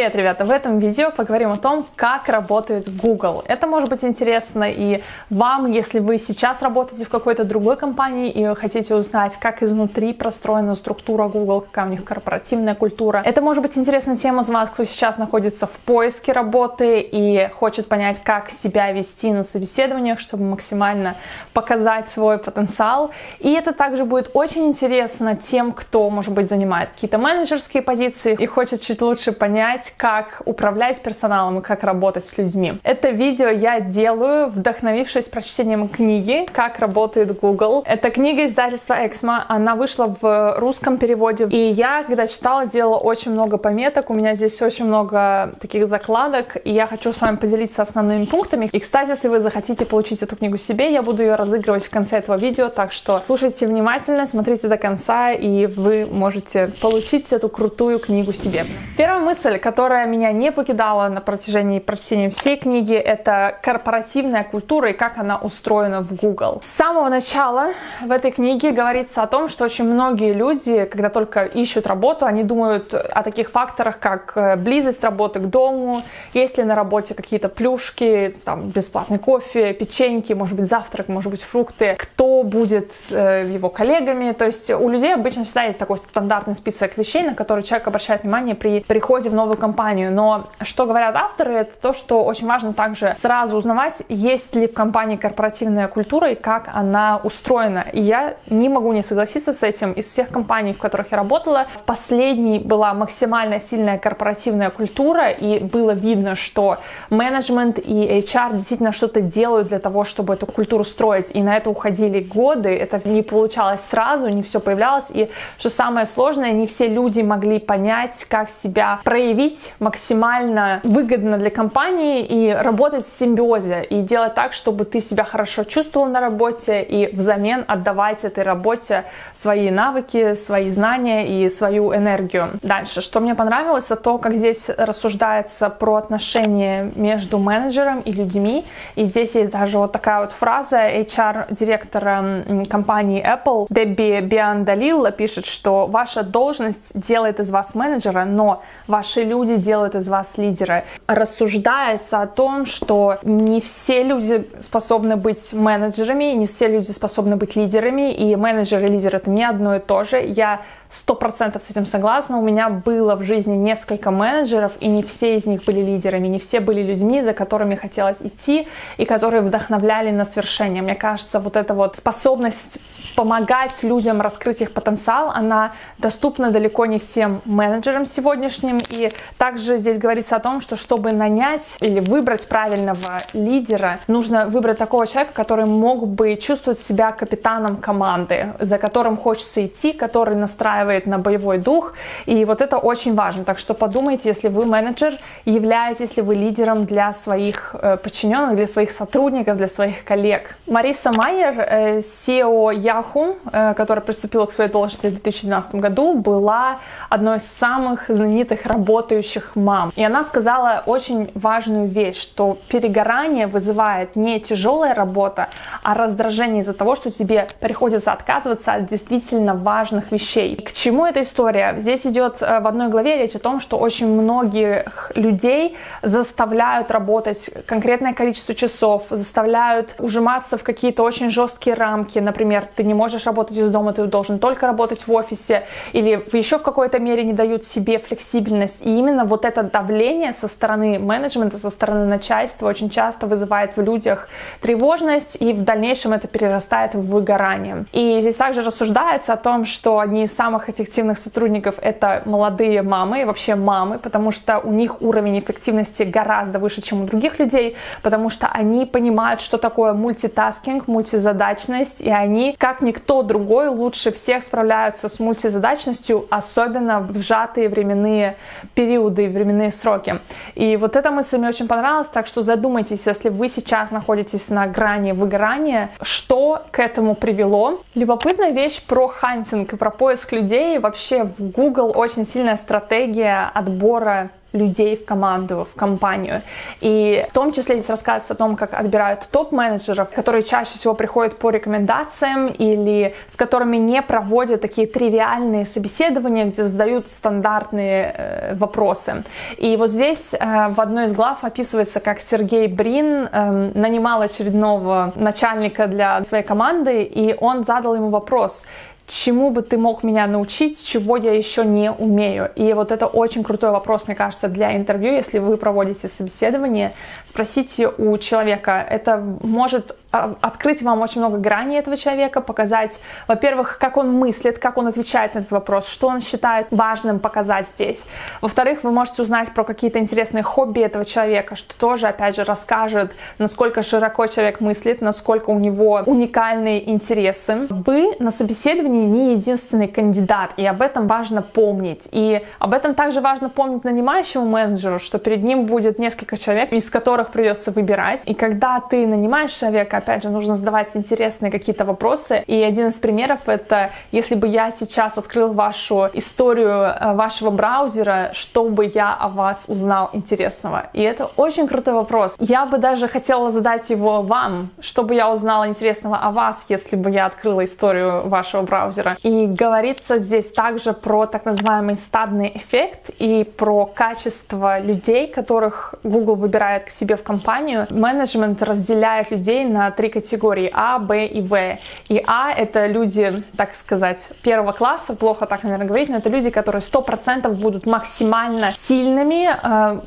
Привет, ребята! В этом видео поговорим о том, как работает Google. Это может быть интересно и вам, если вы сейчас работаете в какой-то другой компании и хотите узнать, как изнутри простроена структура Google, какая у них корпоративная культура. Это может быть интересна тем из вас, кто сейчас находится в поиске работы и хочет понять, как себя вести на собеседованиях, чтобы максимально показать свой потенциал. И это также будет очень интересно тем, кто, может быть, занимает какие-то менеджерские позиции и хочет чуть лучше понять, как управлять персоналом и как работать с людьми. Это видео я делаю, вдохновившись прочтением книги «Как работает Google». Это книга издательства Эксмо, она вышла в русском переводе. И я, когда читала, делала очень много пометок, у меня здесь очень много таких закладок, и я хочу с вами поделиться основными пунктами. И, кстати, если вы захотите получить эту книгу себе, я буду ее разыгрывать в конце этого видео, так что слушайте внимательно, смотрите до конца, и вы можете получить эту крутую книгу себе. Первая мысль, которая меня не покидала на протяжении прочтения всей книги, это корпоративная культура и как она устроена в Google. С самого начала в этой книге говорится о том, что очень многие люди, когда только ищут работу, они думают о таких факторах, как близость работы к дому, есть ли на работе какие-то плюшки, там, бесплатный кофе, печеньки, может быть, завтрак, может быть, фрукты, кто будет его коллегами. То есть у людей обычно всегда есть такой стандартный список вещей, на которые человек обращает внимание при переходе в новую компанию. Но что говорят авторы, это то, что очень важно также сразу узнавать, есть ли в компании корпоративная культура и как она устроена. И я не могу не согласиться с этим. Из всех компаний, в которых я работала, в последней была максимально сильная корпоративная культура, и было видно, что менеджмент и HR действительно что-то делают для того, чтобы эту культуру строить. И на это уходили годы, это не получалось сразу, не все появлялось. И что самое сложное, не все люди могли понять, как себя проявить максимально выгодно для компании и работать в симбиозе, и делать так, чтобы ты себя хорошо чувствовал на работе и взамен отдавать этой работе свои навыки, свои знания и свою энергию. Дальше, что мне понравилось, это то, как здесь рассуждается про отношения между менеджером и людьми, и здесь есть даже вот такая вот фраза HR-директора компании Apple Дебби Биандалила пишет, что ваша должность делает из вас менеджера, но ваши люди делают из вас лидера. Рассуждается о том, что не все люди способны быть менеджерами, не все люди способны быть лидерами, и менеджер и лидер — это не одно и то же. Я 100% с этим согласна. У меня было в жизни несколько менеджеров, и не все из них были лидерами, не все были людьми, за которыми хотелось идти и которые вдохновляли на свершение. Мне кажется, вот эта вот способность помогать людям раскрыть их потенциал, она доступна далеко не всем менеджерам сегодняшним. И также здесь говорится о том, что чтобы нанять или выбрать правильного лидера, нужно выбрать такого человека, который мог бы чувствовать себя капитаном команды, за которым хочется идти, который настраивает на боевой дух, и вот это очень важно. Так что подумайте, если вы менеджер, являетесь ли вы лидером для своих подчиненных, для своих сотрудников, для своих коллег. Мариса Майер, CEO Yahoo, которая приступила к своей должности в 2012 году, была одной из самых знаменитых работающих мам. И она сказала очень важную вещь, что перегорание вызывает не тяжелая работа, а раздражение из-за того, что тебе приходится отказываться от действительно важных вещей. К чему эта история? Здесь идет в одной главе речь о том, что очень многих людей заставляют работать конкретное количество часов, заставляют ужиматься в какие-то очень жесткие рамки. Например, ты не можешь работать из дома, ты должен только работать в офисе, или еще в какой-то мере не дают себе флексибельность. И именно вот это давление со стороны менеджмента, со стороны начальства очень часто вызывает в людях тревожность, и в дальнейшем это перерастает в выгорание. И здесь также рассуждается о том, что одни из самых эффективных сотрудников — это молодые мамы и вообще мамы, потому что у них уровень эффективности гораздо выше, чем у других людей, потому что они понимают, что такое мультитаскинг, мультизадачность, и они, как никто другой, лучше всех справляются с мультизадачностью, особенно в сжатые временные периоды, временные сроки. И вот эта мысль мне очень понравилась, так что задумайтесь, если вы сейчас находитесь на грани выгорания, что к этому привело. Любопытная вещь про хантинг и про поиск людей. Вообще в Google очень сильная стратегия отбора людей в команду, в компанию. И в том числе здесь рассказывается о том, как отбирают топ-менеджеров, которые чаще всего приходят по рекомендациям или с которыми не проводят такие тривиальные собеседования, где задают стандартные вопросы. И вот здесь в одной из глав описывается, как Сергей Брин нанимал очередного начальника для своей команды, и он задал ему вопрос: чему бы ты мог меня научить, чего я еще не умею? И вот это очень крутой вопрос, мне кажется, для интервью. Если вы проводите собеседование, спросите у человека. Это может открыть вам очень много граней этого человека, показать, во-первых, как он мыслит, как он отвечает на этот вопрос, что он считает важным показать здесь. Во-вторых, вы можете узнать про какие-то интересные хобби этого человека, что тоже, опять же, расскажет, насколько широко человек мыслит, насколько у него уникальные интересы. Вы на собеседовании не единственный кандидат, и об этом важно помнить. И об этом также важно помнить нанимающему менеджеру, что перед ним будет несколько человек, из которых придется выбирать. И когда ты нанимаешь человека, опять же, нужно задавать интересные какие-то вопросы. И один из примеров — это: если бы я сейчас открыл вашу историю вашего браузера, что бы я о вас узнал интересного? И это очень крутой вопрос. Я бы даже хотела задать его вам: что бы я узнала интересного о вас, если бы я открыла историю вашего браузера? И говорится здесь также про так называемый стадный эффект и про качество людей, которых Google выбирает к себе в компанию. Менеджмент разделяет людей на три категории: А, Б и В. И А — это люди, так сказать, первого класса, плохо так, наверное, говорить, но это люди, которые 100% будут максимально сильными,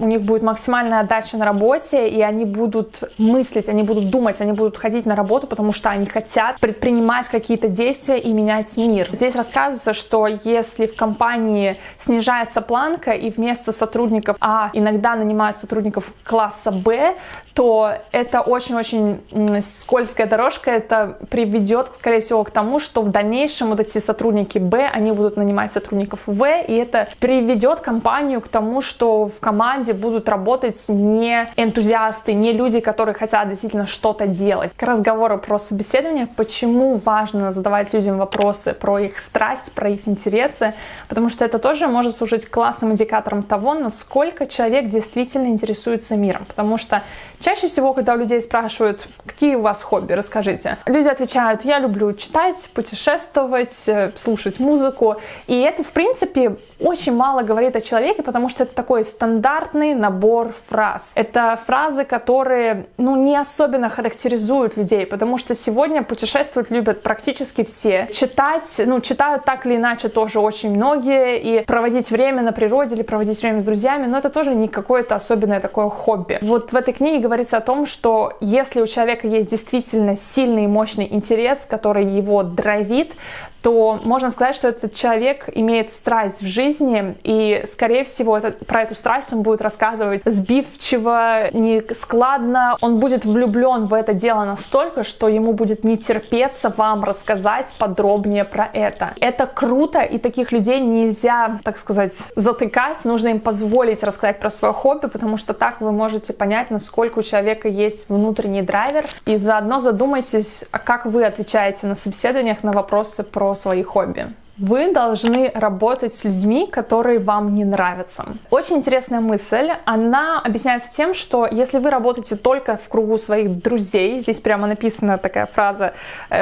у них будет максимальная отдача на работе, и они будут мыслить, они будут думать, они будут ходить на работу, потому что они хотят предпринимать какие-то действия и менять мир. Здесь рассказывается, что если в компании снижается планка и вместо сотрудников А иногда нанимают сотрудников класса Б, то это очень-очень скользкая дорожка. Это приведет, скорее всего, к тому, что в дальнейшем вот эти сотрудники Б, они будут нанимать сотрудников В, и это приведет компанию к тому, что в команде будут работать не энтузиасты, не люди, которые хотят действительно что-то делать. К разговору про собеседование, почему важно задавать людям вопросы, про их страсть, про их интересы, потому что это тоже может служить классным индикатором того, насколько человек действительно интересуется миром. Потому что чаще всего, когда у людей спрашивают: какие у вас хобби, расскажите, люди отвечают: я люблю читать, путешествовать, слушать музыку. И это, в принципе, очень мало говорит о человеке, потому что это такой стандартный набор фраз. Это фразы, которые, не особенно характеризуют людей, потому что сегодня путешествовать любят практически все. Читать, читают так или иначе тоже очень многие, и проводить время на природе или проводить время с друзьями, но это тоже не какое-то особенное такое хобби. Вот в этой книге говорится о том, что если у человека есть действительно сильный и мощный интерес, который его драйвит, то можно сказать, что этот человек имеет страсть в жизни, и, скорее всего, про эту страсть он будет рассказывать сбивчиво, нескладно. Он будет влюблен в это дело настолько, что ему будет не терпеться вам рассказать подробнее про это. Это круто, и таких людей нельзя, так сказать, затыкать. Нужно им позволить рассказать про свое хобби, потому что так вы можете понять, насколько у человека есть внутренний драйвер. И заодно задумайтесь, как вы отвечаете на собеседованиях на вопросы про свои хобби. Вы должны работать с людьми, которые вам не нравятся. Очень интересная мысль. Она объясняется тем, что если вы работаете только в кругу своих друзей, здесь прямо написана такая фраза,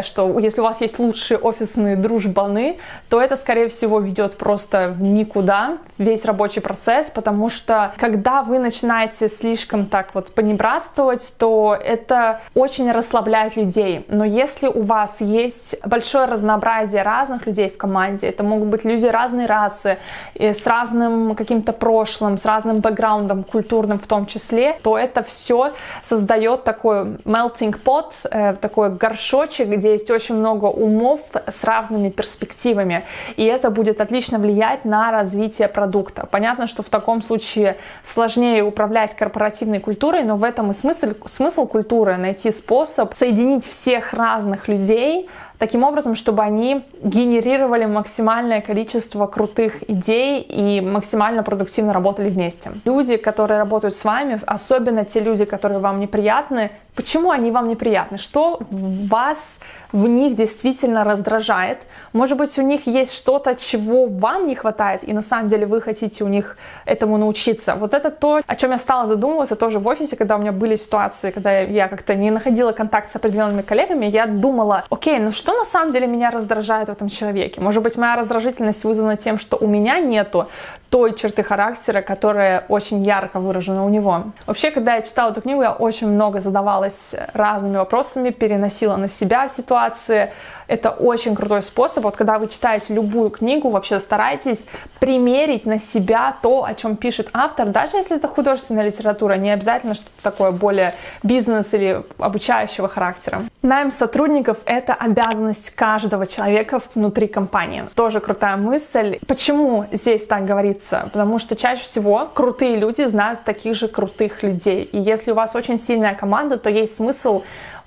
что если у вас есть лучшие офисные дружбаны, то это, скорее всего, ведет просто никуда весь рабочий процесс, потому что когда вы начинаете слишком так вот понебратствовать, то это очень расслабляет людей. Но если у вас есть большое разнообразие разных людей в команде, это могут быть люди разной расы, с разным каким-то прошлым, с разным бэкграундом культурным в том числе, то это все создает такой melting pot, такой горшочек, где есть очень много умов с разными перспективами. И это будет отлично влиять на развитие продукта. Понятно, что в таком случае сложнее управлять корпоративной культурой, но в этом и смысл культуры — найти способ соединить всех разных людей таким образом, чтобы они генерировали максимальное количество крутых идей и максимально продуктивно работали вместе. Люди, которые работают с вами, особенно те люди, которые вам неприятны, Почему они вам неприятны? Что вас в них действительно раздражает? Может быть, у них есть что-то, чего вам не хватает, и на самом деле вы хотите у них этому научиться. Вот это то, о чем я стала задумываться тоже в офисе, когда у меня были ситуации, когда я как-то не находила контакт с определенными коллегами, я думала, окей, ну что на самом деле меня раздражает в этом человеке? Может быть, моя раздражительность вызвана тем, что у меня нету той черты характера, которая очень ярко выражена у него. Вообще, когда я читала эту книгу, я очень много задавалась разными вопросами, переносила на себя ситуации. Это очень крутой способ. Вот когда вы читаете любую книгу, вообще старайтесь примерить на себя то, о чем пишет автор. Даже если это художественная литература, не обязательно что-то такое более бизнес или обучающего характера. Найм сотрудников — это обязанность каждого человека внутри компании. Тоже крутая мысль. Почему здесь так говорится? Потому что чаще всего крутые люди знают таких же крутых людей. И если у вас очень сильная команда, то есть смысл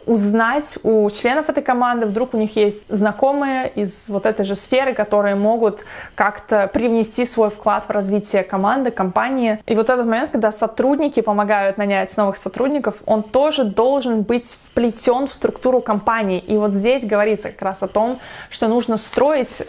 узнать у членов этой команды, вдруг у них есть знакомые из вот этой же сферы, которые могут как-то привнести свой вклад в развитие команды, компании. И вот этот момент, когда сотрудники помогают нанять новых сотрудников, он тоже должен быть вплетен в структуру компании. И вот здесь говорится как раз о том, что нужно строить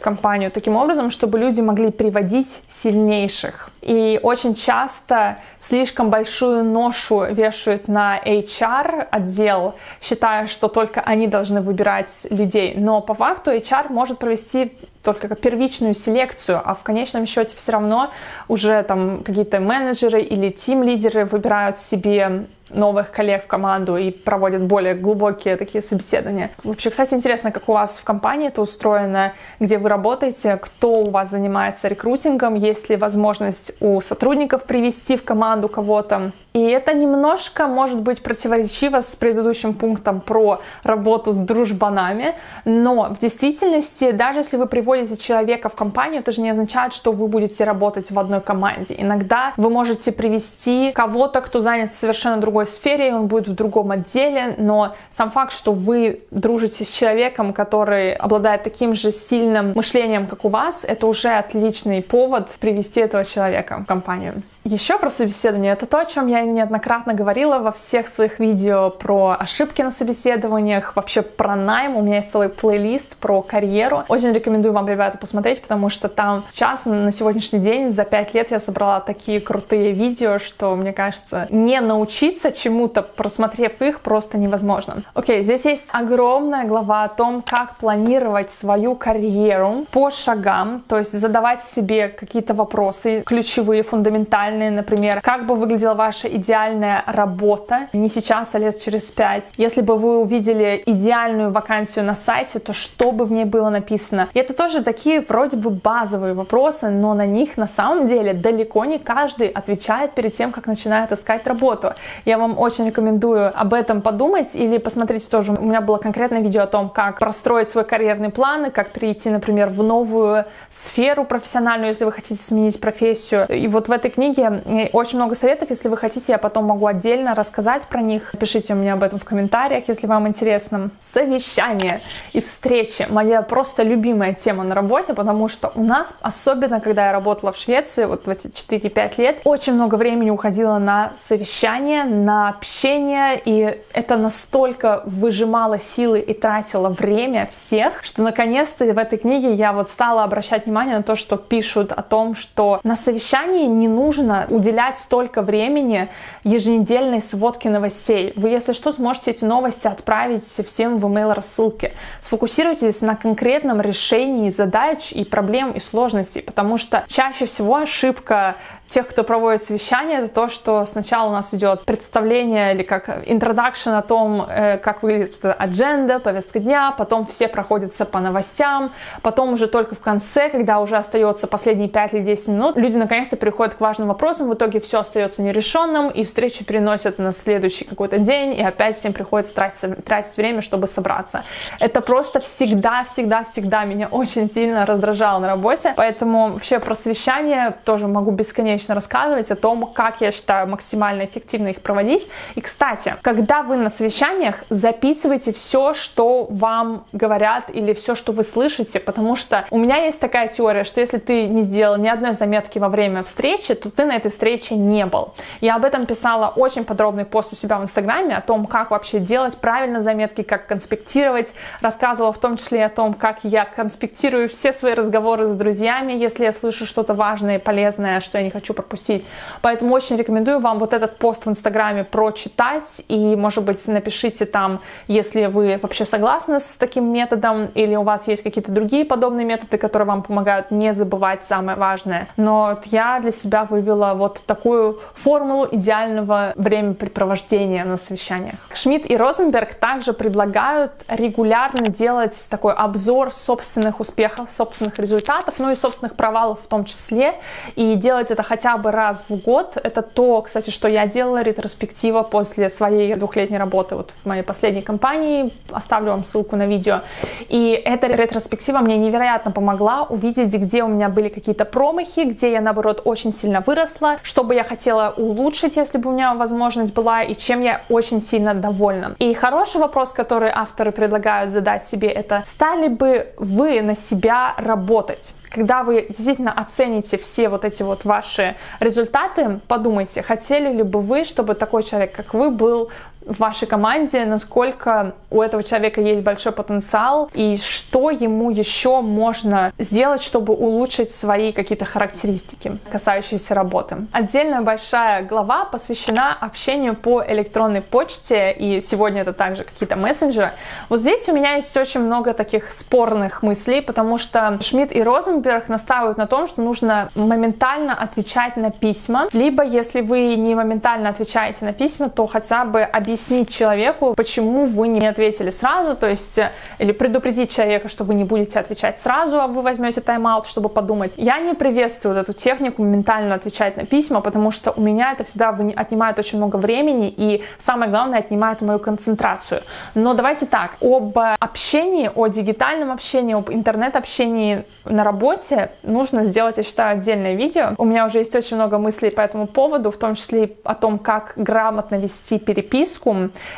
компанию таким образом, чтобы люди могли приводить сильнейших. И очень часто слишком большую ношу вешают на HR-отдел, считая, что только они должны выбирать людей. Но по факту HR может провести только первичную селекцию, а в конечном счете все равно уже там какие-то менеджеры или тим-лидеры выбирают себе новых коллег в команду и проводят более глубокие такие собеседования. Вообще, кстати, интересно, как у вас в компании это устроено, где вы работаете, кто у вас занимается рекрутингом, есть ли возможность у сотрудников привести в команду кого-то. И это немножко, может быть, противоречиво с предыдущим пунктом про работу с дружбанами, но в действительности, даже если вы приводите человека в компанию, это же не означает, что вы будете работать в одной команде. Иногда вы можете привести кого-то, кто занят совершенно другой сфере, он будет в другом отделе, но сам факт, что вы дружите с человеком, который обладает таким же сильным мышлением, как у вас, это уже отличный повод привести этого человека в компанию. Еще про собеседование. Это то, о чем я неоднократно говорила во всех своих видео про ошибки на собеседованиях, вообще про найм. У меня есть целый плейлист про карьеру. Очень рекомендую вам, ребята, посмотреть, потому что там сейчас, на сегодняшний день, за 5 лет я собрала такие крутые видео, что, мне кажется, не научиться чему-то, просмотрев их, просто невозможно. Окей, здесь есть огромная глава о том, как планировать свою карьеру по шагам, то есть задавать себе какие-то вопросы, ключевые, фундаментальные. Например, как бы выглядела ваша идеальная работа не сейчас, а лет через 5. Если бы вы увидели идеальную вакансию на сайте, то что бы в ней было написано? И это тоже такие вроде бы базовые вопросы, но на них на самом деле далеко не каждый отвечает перед тем, как начинает искать работу. Я вам очень рекомендую об этом подумать или посмотреть тоже. У меня было конкретное видео о том, как простроить свой карьерный план и как перейти, например, в новую сферу профессиональную, если вы хотите сменить профессию. И вот в этой книге очень много советов, если вы хотите, я потом могу отдельно рассказать про них. Пишите мне об этом в комментариях, если вам интересно. Совещания и встречи. Моя просто любимая тема на работе, потому что у нас, особенно когда я работала в Швеции, вот в эти 4-5 лет, очень много времени уходило на совещания, на общение, и это настолько выжимало силы и тратило время всех, что наконец-то в этой книге я вот стала обращать внимание на то, что пишут о том, что на совещании не нужно уделять столько времени еженедельной сводке новостей. Вы, если что, сможете эти новости отправить всем в email-рассылке. Сфокусируйтесь на конкретном решении задач и проблем и сложностей, потому что чаще всего ошибка тех, кто проводит совещание, это то, что сначала у нас идет представление или как introduction о том, как выглядит адженда, повестка дня, потом все проходятся по новостям, потом уже только в конце, когда уже остается последние 5 или 10 минут, люди наконец-то переходят к важным вопросам, в итоге все остается нерешенным, и встречу переносят на следующий какой-то день, и опять всем приходится тратить время, чтобы собраться. Это просто всегда меня очень сильно раздражало на работе, поэтому вообще про совещание тоже могу бесконечно конечно, рассказывать о том, как я считаю максимально эффективно их проводить. И, кстати, когда вы на совещаниях, записывайте все, что вам говорят или все, что вы слышите, потому что у меня есть такая теория, что если ты не сделал ни одной заметки во время встречи, то ты на этой встрече не был. Я об этом писала очень подробный пост у себя в Инстаграме, о том, как вообще делать правильно заметки, как конспектировать. Рассказывала в том числе о том, как я конспектирую все свои разговоры с друзьями, если я слышу что-то важное и полезное, что я не хочу пропустить. Поэтому очень рекомендую вам вот этот пост в Инстаграме прочитать и, может быть, напишите там, если вы вообще согласны с таким методом или у вас есть какие-то другие подобные методы, которые вам помогают не забывать самое важное. Но вот я для себя вывела вот такую формулу идеального времяпрепровождения на совещаниях. Шмидт и Розенберг также предлагают регулярно делать такой обзор собственных успехов, собственных результатов, ну и собственных провалов в том числе, и делать это хотя бы раз в год. Это то, кстати, что я делала, ретроспектива после своей двухлетней работы вот в моей последней компании. Оставлю вам ссылку на видео. И эта ретроспектива мне невероятно помогла увидеть, где у меня были какие-то промахи, где я, наоборот, очень сильно выросла, что бы я хотела улучшить, если бы у меня возможность была, и чем я очень сильно довольна. И хороший вопрос, который авторы предлагают задать себе, это: стали бы вы на себя работать? Когда вы действительно оцените все вот эти вот ваши результаты, подумайте, хотели ли бы вы, чтобы такой человек, как вы, был в вашей команде, насколько у этого человека есть большой потенциал и что ему еще можно сделать, чтобы улучшить свои какие-то характеристики, касающиеся работы. Отдельная большая глава посвящена общению по электронной почте, и сегодня это также какие-то мессенджеры. Вот здесь у меня есть очень много таких спорных мыслей, потому что Шмидт и Розенберг настаивают на том, что нужно моментально отвечать на письма, либо если вы не моментально отвечаете на письма, то хотя бы объяснить человеку, почему вы не ответили сразу, то есть или предупредить человека, что вы не будете отвечать сразу, а вы возьмете тайм-аут, чтобы подумать. Я не приветствую вот эту технику моментально отвечать на письма, потому что у меня это всегда отнимает очень много времени и, самое главное, отнимает мою концентрацию. Но давайте так, об общении, о дигитальном общении, об интернет-общении на работе нужно сделать, я считаю, отдельное видео. У меня уже есть очень много мыслей по этому поводу, в том числе и о том, как грамотно вести переписку.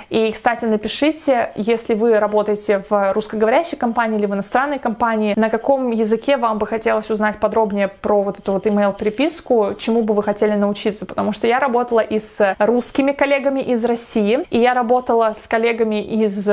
И, кстати, напишите, если вы работаете в русскоговорящей компании или в иностранной компании, на каком языке вам бы хотелось узнать подробнее про вот эту вот email-переписку, чему бы вы хотели научиться, потому что я работала и с русскими коллегами из России, и я работала с коллегами из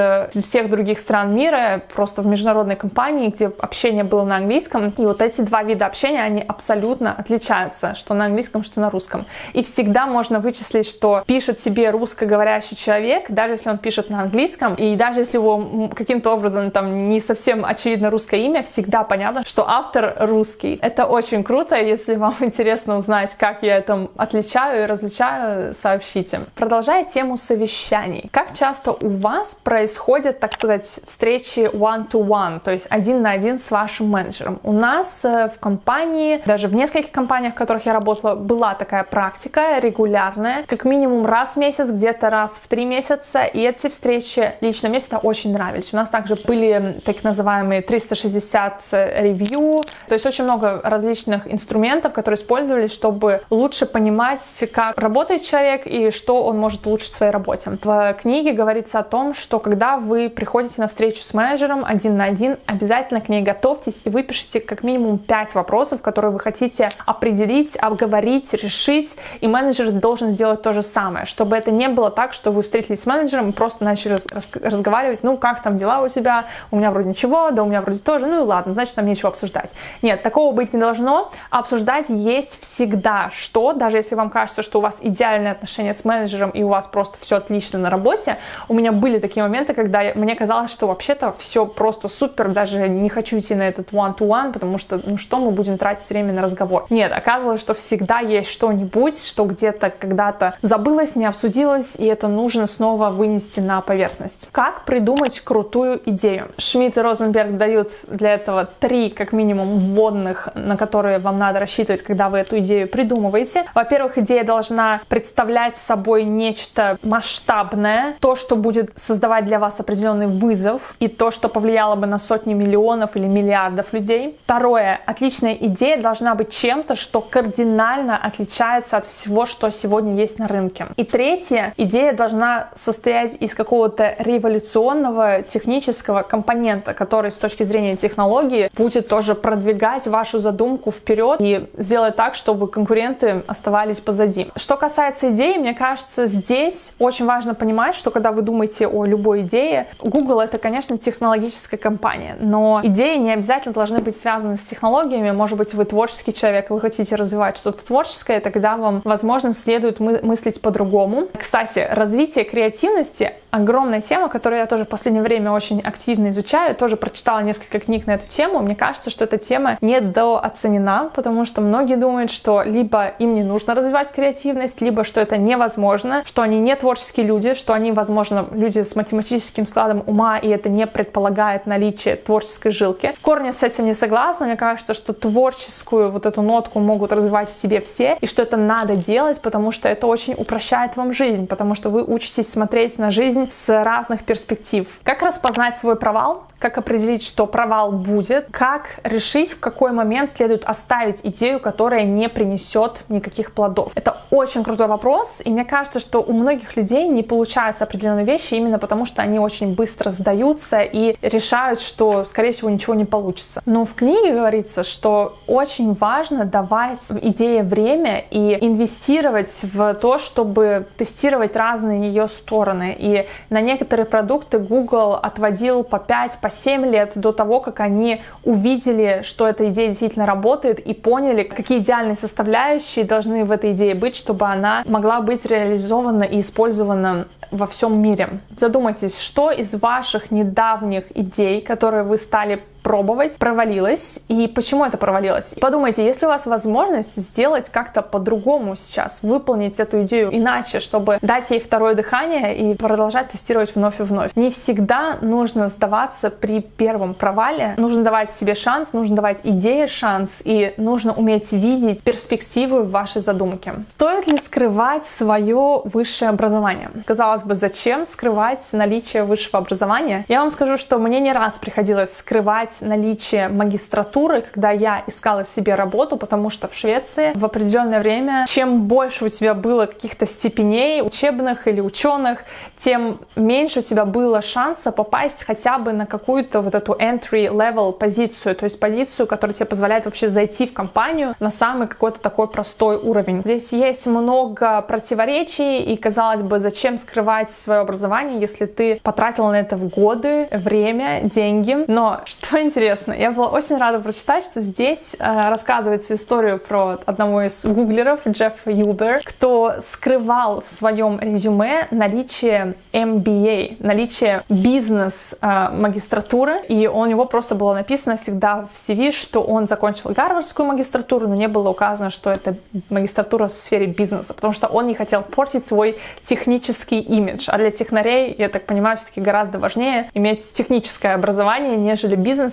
всех других стран мира, просто в международной компании, где общение было на английском, и вот эти два вида общения, они абсолютно отличаются, что на английском, что на русском. И всегда можно вычислить, что пишет себе русскоговорящий человек, даже если он пишет на английском, и даже если его каким-то образом там не совсем очевидно русское имя, всегда понятно, что автор русский. Это очень круто, если вам интересно узнать, как я это отличаю и различаю, сообщите. Продолжая тему совещаний. Как часто у вас происходят, так сказать, встречи one-to-one, то есть один на один с вашим менеджером? У нас в компании, даже в нескольких компаниях, в которых я работала, была такая практика регулярная, как минимум раз в месяц, где-то раз в 3 месяца, и эти встречи лично мне всегда очень нравились. У нас также были так называемые 360 ревью, то есть очень много различных инструментов, которые использовались, чтобы лучше понимать, как работает человек и что он может улучшить в своей работе. В книге говорится о том, что когда вы приходите на встречу с менеджером один на один, обязательно к ней готовьтесь и выпишите как минимум 5 вопросов, которые вы хотите определить, обговорить, решить, и менеджер должен сделать то же самое, чтобы это не было так, что вы встретились с менеджером и просто начали разговаривать, ну как там дела у тебя, у меня вроде ничего, да у меня вроде тоже, ну и ладно, значит нам нечего обсуждать. Нет, такого быть не должно, обсуждать есть всегда что, даже если вам кажется, что у вас идеальные отношения с менеджером и у вас просто все отлично на работе. У меня были такие моменты, когда мне казалось, что вообще-то все просто супер, даже не хочу идти на этот one-to-one, потому что, ну что мы будем тратить время на разговор. Нет, оказывалось, что всегда есть что-нибудь, что где-то когда-то забылось, не обсудилось, и это нужно снова вынести на поверхность. Как придумать крутую идею? Шмидт и Розенберг дают для этого 3, как минимум, вводных, на которые вам надо рассчитывать, когда вы эту идею придумываете. Во-первых, идея должна представлять собой нечто масштабное, то, что будет создавать для вас определенный вызов, и то, что повлияло бы на сотни миллионов или миллиардов людей. Второе, Второе. Отличная идея должна быть чем-то, что кардинально отличается от всего, что сегодня есть на рынке. И третье. Идея должна состоять из какого-то революционного технического компонента, который с точки зрения технологии будет тоже продвигать вашу задумку вперед и сделать так, чтобы конкуренты оставались позади. Что касается идеи, мне кажется, здесь очень важно понимать, что когда вы думаете о любой идее, Google — это, конечно, технологическая компания, но идеи не обязательно должны быть связаны с технологиями. Может быть, вы творческий человек, вы хотите развивать что-то творческое, тогда вам, возможно, следует мыслить по-другому. Кстати, развитие креативности — огромная тема, которую я тоже в последнее время очень активно изучаю, тоже прочитала несколько книг на эту тему. Мне кажется, что эта тема недооценена, потому что многие думают, что либо им не нужно развивать креативность, либо что это невозможно, что они не творческие люди, что они, возможно, люди с математическим складом ума, и это не предполагает наличие творческой жилки. В корне с этим не согласна. Мне кажется, что творческую вот эту нотку могут развивать в себе все, и что это надо делать, потому что это очень упрощает вам жизнь, потому что вы учитесь смотреть на жизнь с разных перспектив. Как распознать свой провал? Как определить, что провал будет? Как решить, в какой момент следует оставить идею, которая не принесет никаких плодов? Это очень крутой вопрос, и мне кажется, что у многих людей не получаются определенные вещи именно потому, что они очень быстро сдаются и решают, что, скорее всего, ничего не получится. Но в книге говорится, что очень важно давать идее время и инвестировать в то, чтобы тестировать разные ее стороны. И на некоторые продукты Google отводил по 5-7 лет до того, как они увидели, что эта идея действительно работает, и поняли, какие идеальные составляющие должны в этой идее быть, чтобы она могла быть реализована и использована во всем мире. Задумайтесь, что из ваших недавних идей, которые вы стали пробовать, провалилось, и почему это провалилось. Подумайте, если у вас возможность сделать как-то по-другому сейчас, выполнить эту идею иначе, чтобы дать ей второе дыхание и продолжать тестировать вновь и вновь. Не всегда нужно сдаваться при первом провале. Нужно давать себе шанс, нужно давать идее шанс, и нужно уметь видеть перспективы в вашей задумке. Стоит ли скрывать свое высшее образование? Казалось бы, зачем скрывать наличие высшего образования? Я вам скажу, что мне не раз приходилось скрывать наличие магистратуры, когда я искала себе работу, потому что в Швеции в определенное время, чем больше у тебя было каких-то степеней учебных или ученых, тем меньше у тебя было шанса попасть хотя бы на какую-то вот эту entry-level позицию, то есть позицию, которая тебе позволяет вообще зайти в компанию на самый какой-то такой простой уровень. Здесь есть много противоречий, и, казалось бы, зачем скрывать свое образование, если ты потратила на это годы, время, деньги. Но что интересно, я была очень рада прочитать, что здесь рассказывается история про одного из гуглеров, Джефф Юбер, кто скрывал в своем резюме наличие MBA, наличие бизнес-магистратуры, и у него просто было написано всегда в CV, что он закончил Гарвардскую магистратуру, но не было указано, что это магистратура в сфере бизнеса, потому что он не хотел портить свой технический имидж. А для технарей, я так понимаю, все-таки гораздо важнее иметь техническое образование, нежели бизнеса.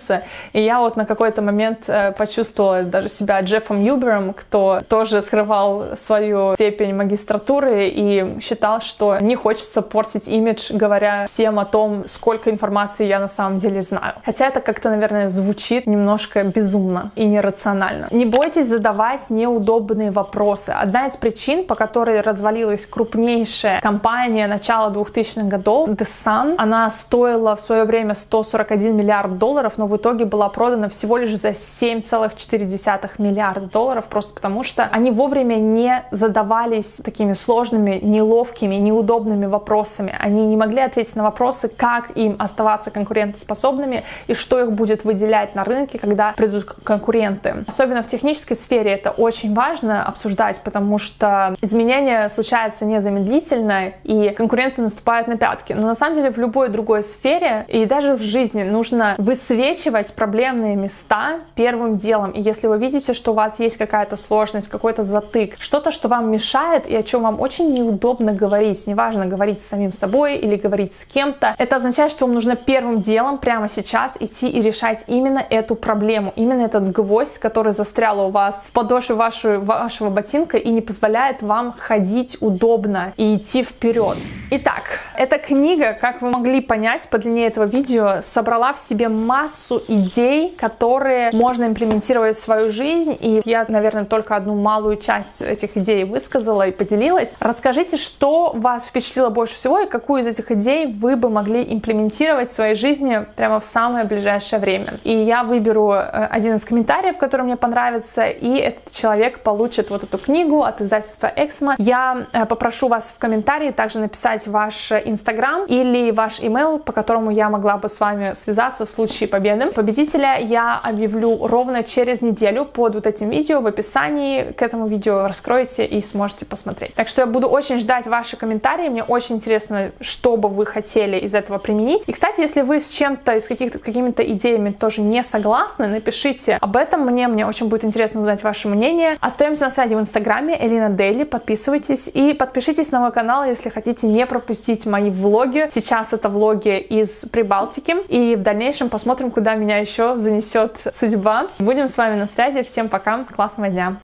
И я вот на какой-то момент почувствовала даже себя Джеффом Юбером, кто тоже скрывал свою степень магистратуры и считал, что не хочется портить имидж, говоря всем о том, сколько информации я на самом деле знаю. Хотя это как-то, наверное, звучит немножко безумно и нерационально. Не бойтесь задавать неудобные вопросы. Одна из причин, по которой развалилась крупнейшая компания начала 2000-х годов, The Sun, она стоила в свое время 141 миллиард долларов, но в итоге была продана всего лишь за 7,4 миллиарда долларов, просто потому что они вовремя не задавались такими сложными, неловкими, неудобными вопросами. Они не могли ответить на вопросы, как им оставаться конкурентоспособными и что их будет выделять на рынке, когда придут конкуренты. Особенно в технической сфере это очень важно обсуждать, потому что изменения случаются незамедлительно, и конкуренты наступают на пятки. Но на самом деле в любой другой сфере и даже в жизни нужно высвечивать проблемные места первым делом. И если вы видите, что у вас есть какая-то сложность, какой-то затык, что-то, что вам мешает и о чем вам очень неудобно говорить, неважно, говорить с самим собой или говорить с кем-то, это означает, что вам нужно первым делом прямо сейчас идти и решать именно эту проблему, именно этот гвоздь, который застрял у вас в подошве вашего ботинка и не позволяет вам ходить удобно и идти вперед. Итак, эта книга, как вы могли понять по длине этого видео, собрала в себе массу массу идей, которые можно имплементировать в свою жизнь. И я, наверное, только одну малую часть этих идей высказала и поделилась. Расскажите, что вас впечатлило больше всего и какую из этих идей вы бы могли имплементировать в своей жизни прямо в самое ближайшее время. И я выберу один из комментариев, который мне понравится, и этот человек получит вот эту книгу от издательства Эксмо. Я попрошу вас в комментарии также написать ваш Инстаграм или ваш имейл, по которому я могла бы с вами связаться в случае победы. Победителя я объявлю ровно через неделю под вот этим видео в описании. К этому видео раскроете и сможете посмотреть. Так что я буду очень ждать ваши комментарии. Мне очень интересно, что бы вы хотели из этого применить. И, кстати, если вы с чем-то, с какими-то идеями тоже не согласны, напишите об этом мне очень будет интересно узнать ваше мнение. Остаемся на связи в Инстаграме Элина Дейли. Подписывайтесь и подпишитесь на мой канал, если хотите не пропустить мои влоги. Сейчас это влоги из Прибалтики. И в дальнейшем посмотрим, куда меня еще занесет судьба. Будем с вами на связи. Всем пока. Классного дня.